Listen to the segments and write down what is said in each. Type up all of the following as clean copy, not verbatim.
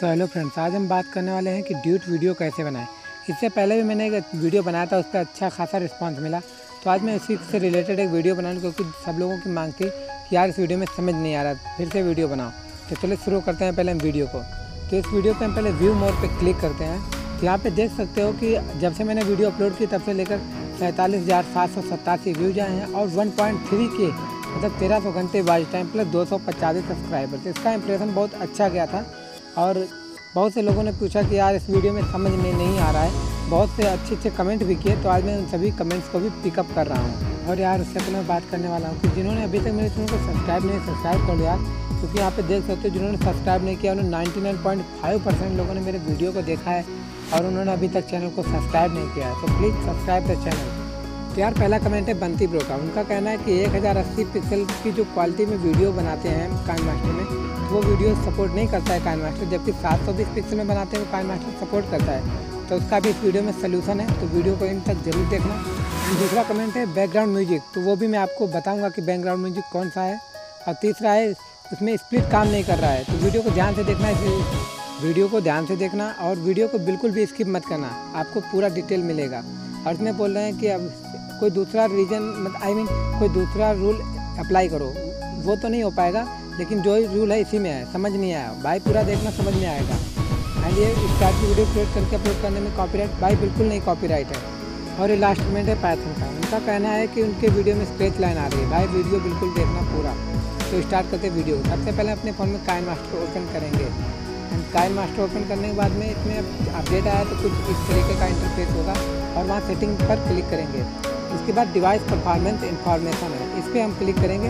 So hello friends, आज हम बात करने वाले हैं कि ड्यूट वीडियो कैसे बनाएं। इससे पहले भी मैंने एक वीडियो बनाया था, उस पर अच्छा खासा रिस्पांस मिला, तो आज मैं उसी से रिलेटेड एक वीडियो बनाऊँ क्योंकि सब लोगों की मांग थी कि यार इस वीडियो में समझ नहीं आ रहा, फिर से वीडियो बनाओ। तो चलिए शुरू करते हैं पहले हम वीडियो को। तो इस वीडियो पर हम पहले व्यू मोर पर क्लिक करते हैं। तो यहाँ पर देख सकते हो कि जब से मैंने वीडियो अपलोड की तब से लेकर 47,787 व्यूज आए हैं और 1.3K मतलब 1300 घंटे वॉच टाइम प्लस 285 सब्सक्राइबर्स। इसका इंप्रेशन बहुत अच्छा गया था और बहुत से लोगों ने पूछा कि यार इस वीडियो में समझ में नहीं आ रहा है। बहुत से अच्छे कमेंट भी किए, तो आज मैं उन सभी कमेंट्स को भी पिकअप कर रहा हूँ। और यार उससे पहले मैं बात करने वाला हूँ कि जिन्होंने अभी तक मेरे चैनल को सब्सक्राइब नहीं, सब्सक्राइब कर लो यार, क्योंकि यहाँ पे देख सकते हो जिन्होंने सब्सक्राइब नहीं किया उन्होंने 99.5% लोगों ने मेरे वीडियो को देखा है और उन्होंने अभी तक चैनल को सब्सक्राइब नहीं किया है। तो प्लीज़ सब्सक्राइब द चैनल। तो यार पहला कमेंट है बंती ब्रो का। उनका कहना है कि 1080 पिक्सल की जो क्वालिटी में वीडियो बनाते हैं काइनमास्टर में, वो वीडियो सपोर्ट नहीं करता है काइनमास्टर, जबकि 720 पिक्सल में बनाते हैं वो काइनमास्टर सपोर्ट करता है। तो उसका भी इस वीडियो में सोल्यूशन है, तो वीडियो को इन तक जरूर देखना। दूसरा कमेंट है बैकग्राउंड म्यूजिक, तो वो भी मैं आपको बताऊँगा कि बैकग्राउंड म्यूजिक कौन सा है। और तीसरा है उसमें स्प्लिट काम नहीं कर रहा है, तो वीडियो को ध्यान से देखना है, वीडियो को ध्यान से देखना और वीडियो को बिल्कुल भी स्किप मत करना, आपको पूरा डिटेल मिलेगा। और इसमें बोल रहे हैं कि अब कोई दूसरा रीजन मतलब कोई दूसरा रूल अप्लाई करो, वो तो नहीं हो पाएगा, लेकिन जो रूल है इसी में है। समझ नहीं आया भाई, पूरा देखना समझ में आएगा। एंड ये इस टाइप की वीडियो क्रिएट करके अपलोड करने में कॉपीराइट, भाई बिल्कुल नहीं कॉपीराइट है। और ये लास्ट कमेंट है पाइथन का। उनका कहना है कि उनके वीडियो में स्क्रैच लाइन आ रही है। भाई वीडियो बिल्कुल देखना पूरा। तो स्टार्ट करते वीडियो। सबसे पहले अपने फ़ोन में काइनमास्टर को ओपन करेंगे। काइनमास्टर ओपन करने के बाद में इसमें अपडेट आया तो कुछ इस तरीके का इंटरफेस होगा और वहाँ सेटिंग पर क्लिक करेंगे। उसके बाद डिवाइस परफॉर्मेंस इंफॉर्मेशन है, इस पर हम क्लिक करेंगे।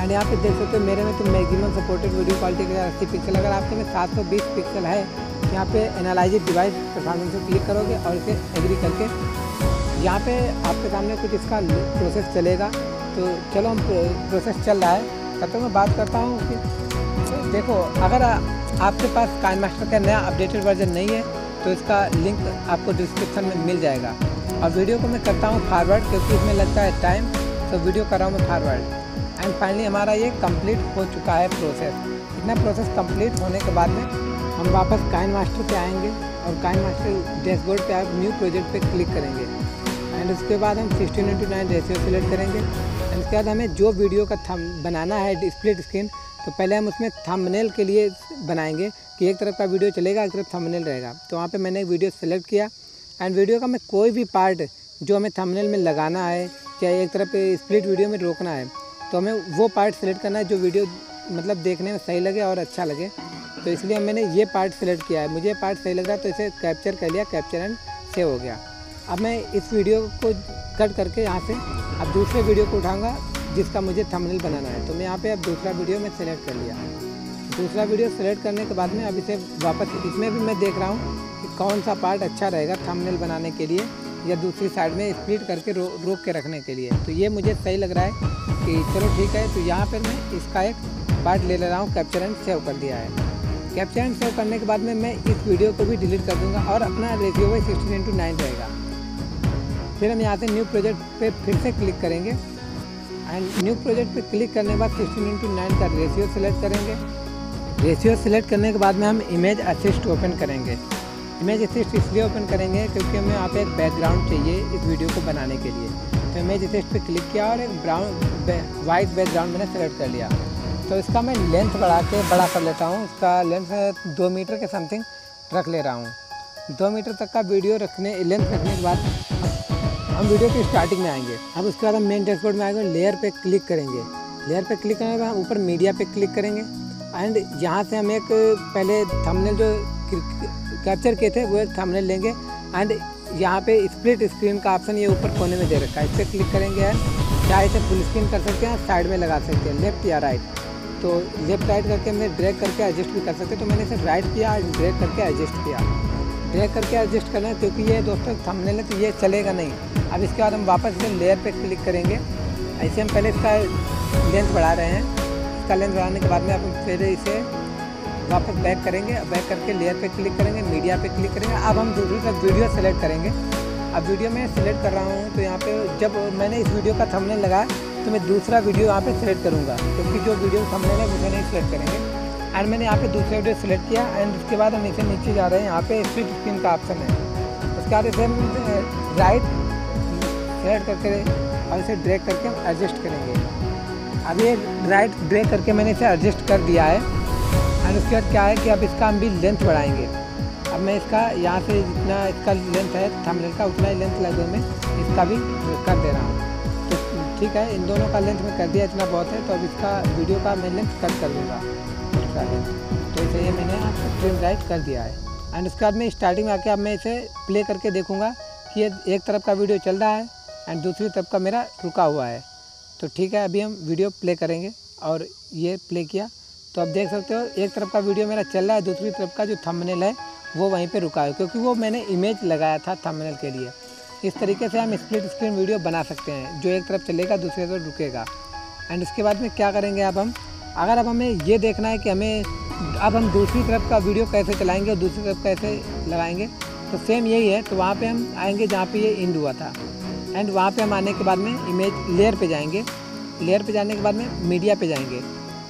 एंड यहाँ पे देख सकते हो मेरे में तो मैक्सिमम सपोर्टेड वीडियो क्वालिटी के 80 पिक्सल, अगर आपके में 720 पिक्सल है, यहाँ पे एनालाइज डिवाइस परफॉर्मेंस पर क्लिक करोगे और इसे एग्री करके यहाँ पर आपके सामने कुछ इसका प्रोसेस चलेगा। तो चलो हम प्रोसेस चल रहा है, तब तक मैं बात करता हूँ कि देखो अगर आपके पास काइनमास्टर का नया अपडेटेड वर्जन नहीं है तो इसका लिंक आपको डिस्क्रिप्शन में मिल जाएगा। और वीडियो को मैं करता हूँ फॉरवर्ड क्योंकि इसमें लगता है टाइम, तो वीडियो कर रहा हूँ मैं फॉरवर्ड। एंड फाइनली हमारा ये कंप्लीट हो चुका है प्रोसेस। इतना प्रोसेस कंप्लीट होने के बाद में हम वापस काइनमास्टर पे आएंगे और काइनमास्टर डैशबोर्ड पर आप न्यू प्रोजेक्ट पर क्लिक करेंगे। एंड उसके बाद हम 16:9 रेशियो सिलेक्ट करेंगे। एंड उसके बाद हमें जो वीडियो का बनाना है स्प्लिट स्क्रीन, तो पहले हम उसमें थंबनेल के लिए बनाएंगे कि एक तरफ का वीडियो चलेगा, एक तरफ थंबनेल रहेगा। तो वहाँ पे मैंने एक वीडियो सेलेक्ट किया। एंड वीडियो का मैं कोई भी पार्ट जो हमें थंबनेल में लगाना है या एक तरफ स्प्लिट वीडियो में रोकना है, तो हमें वो पार्ट सेलेक्ट करना है जो वीडियो मतलब देखने में सही लगे और अच्छा लगे। तो इसलिए मैंने ये पार्ट सेलेक्ट किया है, मुझे ये पार्ट सही लग रहा है, तो इसे कैप्चर कर लिया, कैप्चर एंड सेव हो गया। अब मैं इस वीडियो को कट करके यहाँ से अब दूसरे वीडियो को उठाऊँगा जिसका मुझे थंबनेल बनाना है। तो मैं यहाँ पे अब दूसरा वीडियो में सेलेक्ट कर लिया। दूसरा वीडियो सेलेक्ट करने के बाद में अब इसे वापस इसमें भी मैं देख रहा हूँ कि कौन सा पार्ट अच्छा रहेगा थंबनेल बनाने के लिए या दूसरी साइड में स्प्लिट करके रोक के रखने के लिए। तो ये मुझे सही लग रहा है कि चलो ठीक है। तो यहाँ पर मैं इसका एक पार्ट ले रहा हूँ, कैप्चर एंड सेव कर दिया है। कैप्चर एंड सेव करने के बाद में मैं इस वीडियो को भी डिलीट कर दूँगा और अपना रेशियो वही 16:9 रहेगा। फिर हम यहाँ से न्यू प्रोजेक्ट पर फिर से क्लिक करेंगे। एंड न्यू प्रोजेक्ट पे क्लिक करने के बाद 16:9 का रेशियो सेलेक्ट करेंगे। रेशियो सेलेक्ट करने के बाद में हम इमेज असिस्ट ओपन करेंगे। इमेज असिस्ट इसलिए ओपन करेंगे क्योंकि हमें यहाँ पे एक बैकग्राउंड चाहिए इस वीडियो को बनाने के लिए। तो इमेज असिस्ट पे क्लिक किया और एक ब्राउन वाइट बैकग्राउंड मैंने सेलेक्ट कर लिया। तो इसका मैं लेंथ बढ़ा के बड़ा कर लेता हूँ। इसका लेंथ 2 मीटर के समथिंग रख ले रहा हूँ। 2 मीटर तक का वीडियो लेंथ रखने के बाद हम वीडियो के स्टार्टिंग में आएंगे। अब उसके बाद हम मेन डैशबोर्ड में आएंगे, लेयर पे क्लिक करेंगे। लेयर पे क्लिक करने के बाद ऊपर मीडिया पे क्लिक करेंगे। एंड यहाँ से हम एक पहले थंबनेल जो कैप्चर किए थे वो एक थंबनेल लेंगे। एंड यहाँ पे स्प्लिट स्क्रीन का ऑप्शन ये ऊपर कोने में दे रखा है, इस पर क्लिक करेंगे। एंड चाहे इसे फुल स्क्रीन कर सकते हैं, साइड में लगा सकते हैं लेफ्ट या राइट। तो लेफ्ट राइट करके हमने ड्रैग करके एडजस्ट भी कर सकते हैं। तो मैंने इसे राइट किया और ड्रैग करके एडजस्ट किया। ड्रैग करके एडजस्ट करना है क्योंकि ये दोस्तों थंबनेल है तो ये चलेगा नहीं। अब इसके बाद हम वापस इसे लेयर पे क्लिक करेंगे। ऐसे हम पहले इसका लेंथ बढ़ा रहे हैं। इसका लेंथ बढ़ाने के बाद में आप फिर इसे वापस बैक करेंगे। बैक करके लेयर पे क्लिक करेंगे, मीडिया पे क्लिक करेंगे। अब हम दूसरी तरफ वीडियो सेलेक्ट करेंगे। अब वीडियो मैं सिलेक्ट कर रहा हूँ, तो यहाँ पर जब मैंने इस वीडियो का थंबनेल लगाया तो मैं दूसरा वीडियो यहाँ पर सेलेक्ट करूँगा क्योंकि जो वीडियो थंबनेल है मुझे नहीं सिलेक्ट करेंगे। एंड मैंने यहाँ पे दूसरे ऑडियो सेलेक्ट किया एंड उसके बाद हम नीचे जा रहे हैं। यहाँ पे स्विच स्क्रीन का ऑप्शन है, उसके बाद इसे हम राइट सेलेक्ट करके और इसे ड्रैग करके हम एडजस्ट करेंगे। अब ये राइट ड्रैग करके मैंने इसे एडजस्ट कर दिया है एंड उसके बाद क्या है कि अब इसका हम भी लेंथ बढ़ाएँगे। अब मैं इसका यहाँ से जितना इसका लेंथ है थंबनेल का उतना ही लेंथ लगभग में इसका भी कर दे रहा हूँ। तो ठीक है, इन दोनों का लेंथ में कर दिया, इतना बहुत है। तो अब इसका वीडियो का मैं लेंथ कट कर दूँगा इसका लेंथ। तो इसे ये मैंने ट्रिम राइट कर दिया है एंड उसके बाद में स्टार्टिंग में आके अब मैं इसे प्ले करके देखूँगा कि एक तरफ का वीडियो चल रहा है एंड दूसरी तरफ का मेरा रुका हुआ है। तो ठीक है, अभी हम वीडियो प्ले करेंगे और ये प्ले किया तो आप देख सकते हो एक तरफ का वीडियो मेरा चल रहा है, दूसरी तरफ का जो थंबनेल है वो वहीं पे रुका है क्योंकि वो मैंने इमेज लगाया था थंबनेल के लिए। इस तरीके से हम स्प्लिट स्क्रीन वीडियो बना सकते हैं, जो एक तरफ चलेगा दूसरी तरफ रुकेगा। एंड उसके बाद में क्या करेंगे, अब हम अगर अब हमें ये देखना है कि हमें अब हम दूसरी तरफ का वीडियो कैसे चलाएँगे और दूसरी तरफ कैसे लगाएंगे, तो सेम यही है। तो वहाँ पर हम आएँगे जहाँ पर ये एंड हुआ था एंड वहाँ पर हम आने के बाद में इमेज लेयर पर जाएँगे, लेयर पर जाने के बाद में मीडिया पर जाएँगे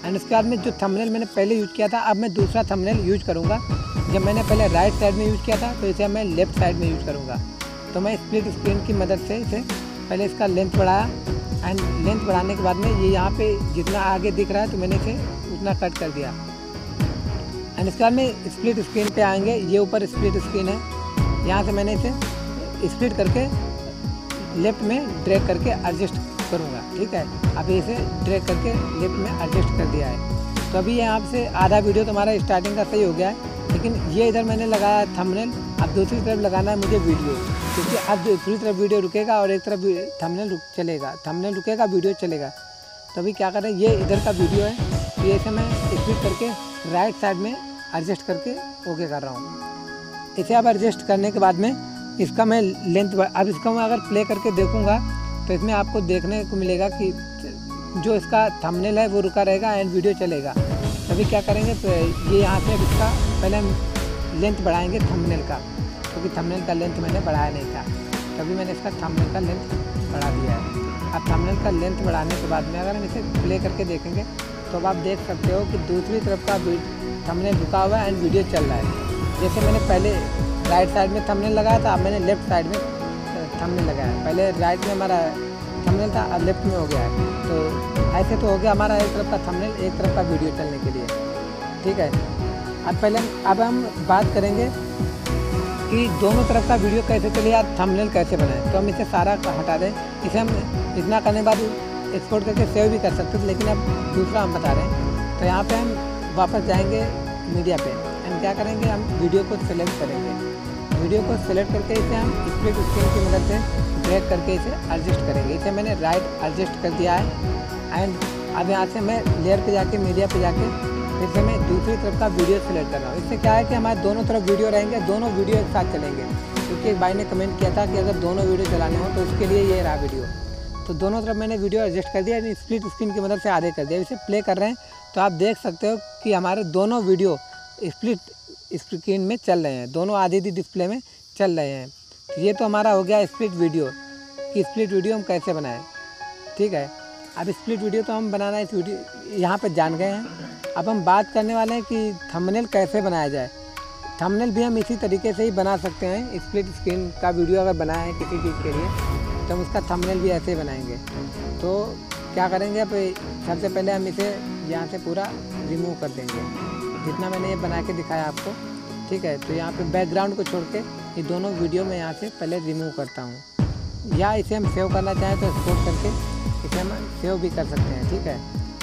एंड उसके बाद में जो थंबनेल मैंने पहले यूज़ किया था अब मैं दूसरा थंबनेल यूज़ करूँगा। जब मैंने पहले राइट साइड में यूज़ किया था तो इसे मैं लेफ़्ट साइड में यूज़ करूँगा। तो मैं स्प्लिट स्क्रीन की मदद से इसे पहले इसका लेंथ बढ़ाया एंड लेंथ बढ़ाने के बाद में ये यहाँ पे जितना आगे दिख रहा है तो मैंने इसे उतना कट कर दिया एंड इसके बाद में स्प्लिट स्क्रीन पे आएंगे। ये ऊपर स्प्लिट स्क्रीन है, यहाँ से मैंने इसे स्प्लिट करके लेफ़्ट में ड्रैग करके एडजस्ट करूँगा। ठीक है, अभी इसे ड्रैग करके लेफ़्ट में एडजस्ट कर दिया है। तो अभी यहाँ से आधा वीडियो तो हमारा स्टार्टिंग का सही हो गया है, लेकिन ये इधर मैंने लगाया थंबनेल, अब दूसरी तरफ लगाना है मुझे वीडियो क्योंकि अब दूसरी तरफ वीडियो रुकेगा और एक तरफ थंबनेल चलेगा, थंबनेल रुकेगा वीडियो चलेगा। तो अभी क्या कर रहे हैं, ये इधर का वीडियो है, ये इसे मैं स्प्लिट करके राइट साइड में एडजस्ट करके ओके कर रहा हूँ। इसे अब एडजस्ट करने के बाद में इसका मैं लेंथ, अब इसका मैं अगर प्ले करके देखूँगा तो इसमें आपको देखने को मिलेगा कि जो इसका थंबनेल है वो रुका रहेगा एंड वीडियो चलेगा। अभी क्या करेंगे, तो ये यहाँ से अब इसका पहले हम लेंथ बढ़ाएंगे थंबनेल का, क्योंकि थंबनेल का लेंथ मैंने बढ़ाया नहीं था, तभी मैंने इसका थंबनेल का लेंथ बढ़ा दिया है। अब थंबनेल का लेंथ बढ़ाने के बाद में अगर हम इसे प्ले करके देखेंगे तो अब आप देख सकते हो कि दूसरी तरफ का थंबनेल रुका हुआ है एंड वीडियो चल रहा है। जैसे मैंने पहले राइट साइड में थंबनेल लगाया था, अब मैंने लेफ्ट साइड में थंबनेल लगाया। पहले राइट में हमारा थंबनेल था, अब लेफ्ट में हो गया है। तो ऐसे तो हो गया हमारा एक तरफ का थंबनेल, एक तरफ का वीडियो चलने के लिए। ठीक है, अब पहले अब हम बात करेंगे कि दोनों तरफ का वीडियो कैसे चले या थंबनेल कैसे बनाएं। तो हम इसे सारा हटा दें, इसे हम इतना करने के बाद एक्सपोर्ट करके सेव भी कर सकते थे, लेकिन अब दूसरा हम बता रहे हैं। तो यहाँ पर हम वापस जाएँगे मीडिया पर एंड क्या करेंगे, हम वीडियो को सिलेक्ट करेंगे। वीडियो को सिलेक्ट करके इसे हम स्प्लिट स्क्रीन की मदद से ड्रैग करके इसे एडजस्ट करेंगे। इसे मैंने राइट एडजस्ट कर दिया है एंड अब यहाँ से मैं लेयर पे जाके मीडिया पे जाके फिर से मैं दूसरी तरफ का वीडियो सिलेक्ट कर रहा हूँ। इससे क्या है कि हमारे दोनों तरफ वीडियो रहेंगे, दोनों वीडियो एक साथ चलेंगे, क्योंकि एक भाई ने कमेंट किया था कि अगर दोनों वीडियो चलाने हों तो उसके लिए ये रहा वीडियो। तो दोनों तरफ मैंने वीडियो एडजस्ट कर दिया एंड स्प्लिट स्क्रीन की मदद से आधे कर दिया। इसे प्ले कर रहे हैं तो आप देख सकते हो कि हमारे दोनों वीडियो स्प्लिट स्क्रीन में चल रहे हैं, दोनों आधी आधी डिस्प्ले में चल रहे हैं। तो ये तो हमारा हो गया स्प्लिट वीडियो, कि स्प्लिट वीडियो हम कैसे बनाएं। ठीक है, अब स्प्लिट वीडियो तो हम बनाना इस वीडियो यहाँ पर जान गए हैं। अब हम बात करने वाले हैं कि थंबनेल कैसे बनाया जाए। थंबनेल भी हम इसी तरीके से ही बना सकते हैं। स्प्लिट स्क्रीन का वीडियो अगर बनाया है किसी चीज़ के लिए तो हम उसका थंबनेल भी ऐसे ही बनाएंगे। तो क्या करेंगे, अब सबसे पहले हम इसे यहाँ से पूरा रिमूव कर देंगे, जितना मैंने ये बना के दिखाया आपको। ठीक है, तो यहाँ पे बैकग्राउंड को छोड़ के ये दोनों वीडियो में यहाँ से पहले रिमूव करता हूँ, या इसे हम सेव करना चाहें तो एक्सपोर्ट करके इसे हम सेव भी कर सकते हैं। ठीक है,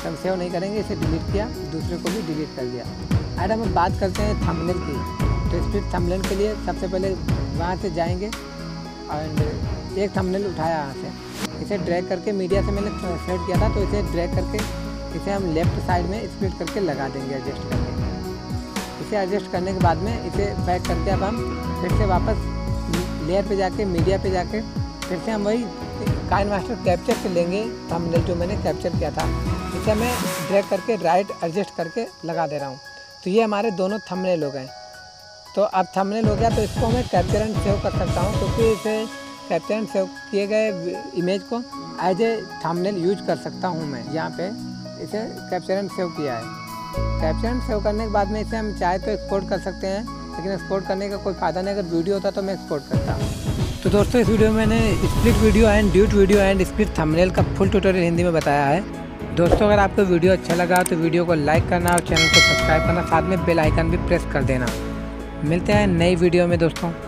तो हम सेव नहीं करेंगे, इसे डिलीट किया, दूसरे को भी डिलीट कर दिया। और हम बात करते हैं थंबनेल की। तो स्प्लिट थंबनेल के लिए सबसे पहले वहाँ से जाएँगे और एक थंबनेल उठाया यहाँ से, इसे ड्रैग करके मीडिया से मैंने सेलेक्ट किया था, तो इसे ड्रैग करके इसे हम लेफ्ट साइड में स्प्लिट करके लगा देंगे एडजस्ट करके। इसे एडजस्ट करने के बाद में इसे पैक करके अब हम फिर से वापस लेयर पे जाके मीडिया पे जाके फिर से हम वही काइनमास्टर कैप्चर से लेंगे थंबनेल जो मैंने कैप्चर किया था, इसे मैं ड्रैग करके राइट एडजस्ट करके लगा दे रहा हूँ। तो ये हमारे दोनों थंबनेल हो गए। तो अब थंबनेल हो गया तो इसको मैं कैप्चर एंड सेव कर सकता हूँ, क्योंकि इसे कैप्चर एंड सेव किए गए इमेज को एज ए थंबनेल यूज कर सकता हूँ मैं। यहाँ पर इसे कैप्चर एंड सेव किया है कैप्शन सेव करने के बाद में इसे हम चाहे तो एक्सपोर्ट कर सकते हैं, लेकिन एक्सपोर्ट करने का कोई फ़ायदा नहीं। अगर वीडियो होता तो मैं एक्सपोर्ट करता। तो दोस्तों, इस वीडियो में मैंने split video and duet video and split thumbnail का फुल ट्यूटोरियल हिंदी में बताया है। दोस्तों, अगर आपको वीडियो अच्छा लगा तो वीडियो को लाइक करना और चैनल को सब्सक्राइब करना, साथ में बेल आइकन भी प्रेस कर देना। मिलते हैं नई वीडियो में दोस्तों।